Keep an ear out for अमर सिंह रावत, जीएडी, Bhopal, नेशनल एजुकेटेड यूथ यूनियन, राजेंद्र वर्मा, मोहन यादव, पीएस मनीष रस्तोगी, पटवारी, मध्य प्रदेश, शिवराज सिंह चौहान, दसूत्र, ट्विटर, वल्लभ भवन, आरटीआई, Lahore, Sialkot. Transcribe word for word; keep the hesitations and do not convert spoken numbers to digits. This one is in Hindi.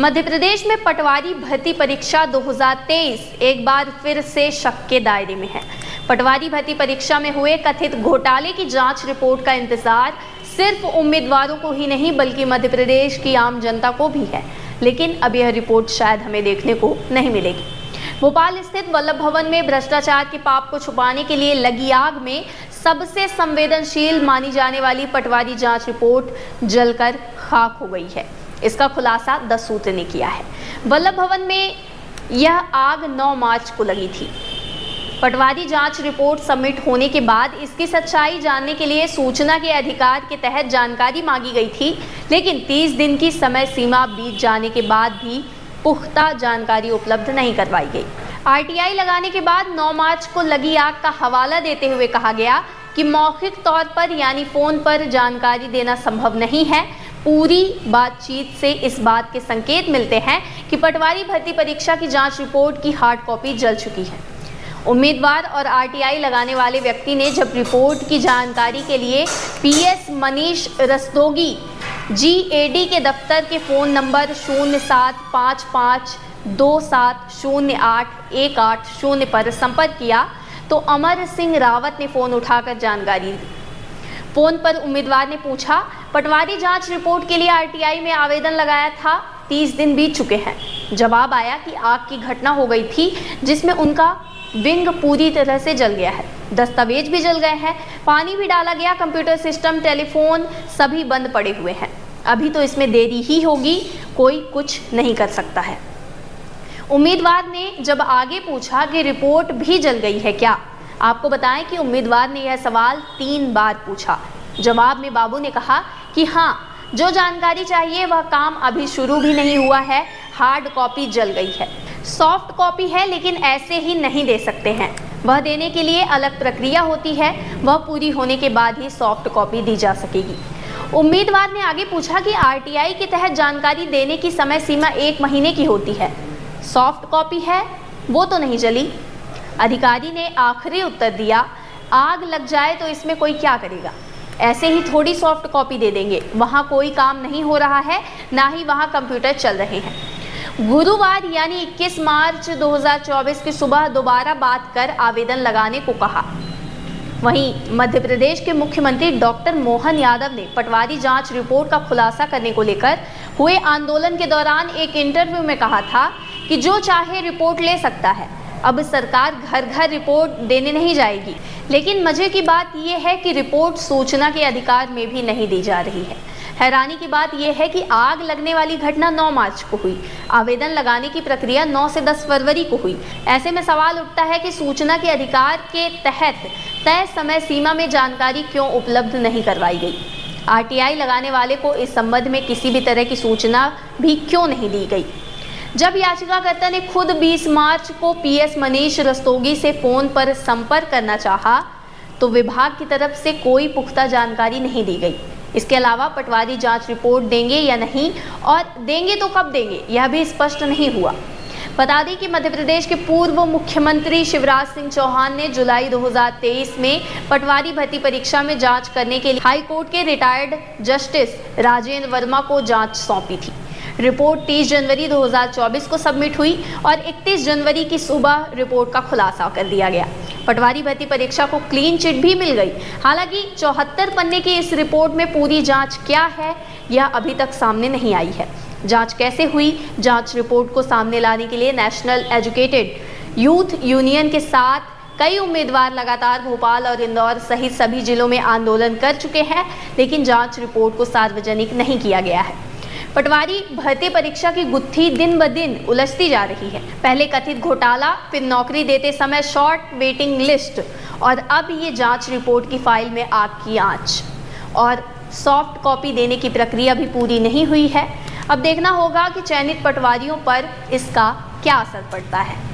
मध्य प्रदेश में पटवारी भर्ती परीक्षा दो हज़ार तेईस एक बार फिर से शक के दायरे में है। पटवारी भर्ती परीक्षा में हुए कथित घोटाले की जांच रिपोर्ट का इंतजार सिर्फ उम्मीदवारों को ही नहीं बल्कि मध्य प्रदेश की आम जनता को भी है, लेकिन अब यह रिपोर्ट शायद हमें देखने को नहीं मिलेगी। भोपाल स्थित वल्लभ भवन में भ्रष्टाचार के पाप को छुपाने के लिए लगी आग में सबसे संवेदनशील मानी जाने वाली पटवारी जांच रिपोर्ट जलकर खाक हो गई है। इसका खुलासा दसूत्र ने किया है। वल्लभ भवन में यह आग नौ मार्च को लगी थी। पटवारी जांच रिपोर्ट सबमिट होने के बाद इसकी सच्चाई जानने के लिए सूचना के अधिकार के तहत जानकारी मांगी गई थी, लेकिन तीस दिन की समय सीमा बीत जाने के बाद भी पुख्ता जानकारी उपलब्ध नहीं करवाई गई। आरटीआई लगाने के बाद नौ मार्च को लगी आग का हवाला देते हुए कहा गया कि मौखिक तौर पर यानी फोन पर जानकारी देना संभव नहीं है। पूरी बातचीत से इस बात के संकेत मिलते हैं कि पटवारी भर्ती परीक्षा की जांच रिपोर्ट की हार्ड कॉपी जल चुकी है। उम्मीदवार और आरटीआई लगाने वाले व्यक्ति ने जब रिपोर्ट की जानकारी के लिए पीएस मनीष रस्तोगी जीएडी के दफ्तर के फ़ोन नंबर शून्य सात पाँच पाँच दो सात शून्य आठ एक आठ शून्य पर संपर्क किया तो अमर सिंह रावत ने फ़ोन उठाकर जानकारी दी। फ़ोन पर उम्मीदवार ने पूछा, पटवारी जांच रिपोर्ट के लिए आरटीआई में आवेदन लगाया था, तीस दिन बीत चुके हैं। जवाब आया कि आग की घटना हो गई थी जिसमें उनका विंग पूरी तरह से जल गया है, दस्तावेज भी जल गए हैं, पानी भी डाला गया, कंप्यूटर सिस्टम, टेलीफोन सभी बंद पड़े हुए हैं। अभी तो इसमें देरी ही होगी, कोई कुछ नहीं कर सकता है। उम्मीदवार ने जब आगे पूछा कि रिपोर्ट भी जल गई है क्या? आपको बताएं कि उम्मीदवार ने यह सवाल तीन बार पूछा। जवाब में बाबू ने कहा कि हाँ, जो जानकारी चाहिए वह काम अभी शुरू भी नहीं हुआ है, हार्ड कॉपी जल गई है, सॉफ्ट कॉपी है, लेकिन ऐसे ही नहीं दे सकते हैं, वह देने के लिए अलग प्रक्रिया होती है, वह पूरी होने के बाद ही सॉफ्ट कॉपी दी जा सकेगी। उम्मीदवार ने आगे पूछा कि आरटीआई के तहत जानकारी देने की समय सीमा एक महीने की होती है, सॉफ्ट कॉपी है, वो तो नहीं जली? अधिकारी ने आखिरी उत्तर दिया, आग लग जाए तो इसमें कोई क्या करेगा, ऐसे ही थोड़ी सॉफ्ट कॉपी दे देंगे, वहाँ कोई काम नहीं हो रहा है, ना ही वहाँ कंप्यूटर चल रहे हैं। गुरुवार यानी इक्कीस मार्च दो हज़ार चौबीस की सुबह दोबारा बात कर आवेदन लगाने को कहा। वहीं मध्य प्रदेश के मुख्यमंत्री डॉक्टर मोहन यादव ने पटवारी जांच रिपोर्ट का खुलासा करने को लेकर हुए आंदोलन के दौरान एक इंटरव्यू में कहा था कि जो चाहे रिपोर्ट ले सकता है, अब सरकार घर घर रिपोर्ट देने नहीं जाएगी। लेकिन मजे की बात यह है कि रिपोर्ट सूचना के अधिकार में भी नहीं दी जा रही है। हैरानी की बात यह है कि आग लगने वाली घटना नौ मार्च को हुई, आवेदन लगाने की प्रक्रिया नौ से दस फरवरी को हुई। ऐसे में सवाल उठता है कि सूचना के अधिकार के तहत तय समय सीमा में जानकारी क्यों उपलब्ध नहीं करवाई गई? आरटीआई लगाने वाले को इस संबंध में किसी भी तरह की सूचना भी क्यों नहीं दी गई? जब याचिकाकर्ता ने खुद बीस मार्च को पीएस मनीष रस्तोगी से फ़ोन पर संपर्क करना चाहा तो विभाग की तरफ से कोई पुख्ता जानकारी नहीं दी गई। इसके अलावा पटवारी जांच रिपोर्ट देंगे या नहीं, और देंगे तो कब देंगे, यह भी स्पष्ट नहीं हुआ। बता दें कि मध्य प्रदेश के पूर्व मुख्यमंत्री शिवराज सिंह चौहान ने जुलाई दो हज़ार तेईस में पटवारी भर्ती परीक्षा में जांच करने के लिए हाईकोर्ट के रिटायर्ड जस्टिस राजेंद्र वर्मा को जांच सौंपी थी। रिपोर्ट तीस जनवरी दो हज़ार चौबीस को सबमिट हुई और इकतीस जनवरी की सुबह रिपोर्ट का खुलासा कर दिया गया। पटवारी भर्ती परीक्षा को क्लीन चिट भी मिल गई। हालांकि चौहत्तर पन्ने की इस रिपोर्ट में पूरी जांच क्या है यह अभी तक सामने नहीं आई है। जांच कैसे हुई, जांच रिपोर्ट को सामने लाने के लिए नेशनल एजुकेटेड यूथ यूनियन के साथ कई उम्मीदवार लगातार भोपाल और इंदौर सहित सभी जिलों में आंदोलन कर चुके हैं, लेकिन जाँच रिपोर्ट को सार्वजनिक नहीं किया गया है। पटवारी भर्ती परीक्षा की गुत्थी दिन ब दिन उलझती जा रही है। पहले कथित घोटाला, फिर नौकरी देते समय शॉर्ट वेटिंग लिस्ट, और अब ये जांच रिपोर्ट की फाइल में आग की आंच, और सॉफ्ट कॉपी देने की प्रक्रिया भी पूरी नहीं हुई है। अब देखना होगा कि चयनित पटवारियों पर इसका क्या असर पड़ता है।